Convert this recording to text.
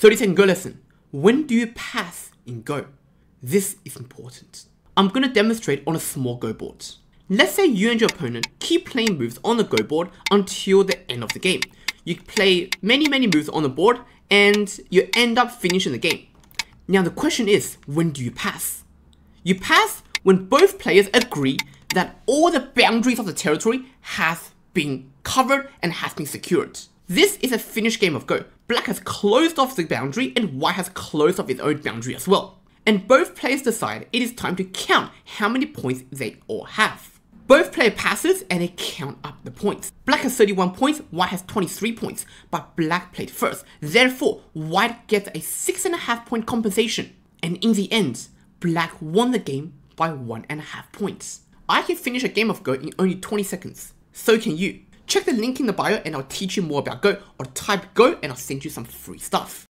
30-second Go lesson. When do you pass in Go? This is important. I'm going to demonstrate on a small Go board. Let's say you and your opponent keep playing moves on the Go board until the end of the game. You play many moves on the board and you end up finishing the game. Now the question is, when do you pass? You pass when both players agree that all the boundaries of the territory has been covered and has been secured. This is a finished game of Go. Black has closed off the boundary and white has closed off its own boundary as well. And both players decide it is time to count how many points they all have. Both player passes and they count up the points. Black has 31 points, white has 23 points, but black played first. Therefore, white gets a 6.5 point compensation. And in the end, black won the game by 1.5 points. I can finish a game of Go in only 20 seconds. So can you. Check the link in the bio and I'll teach you more about Go, or type Go and I'll send you some free stuff.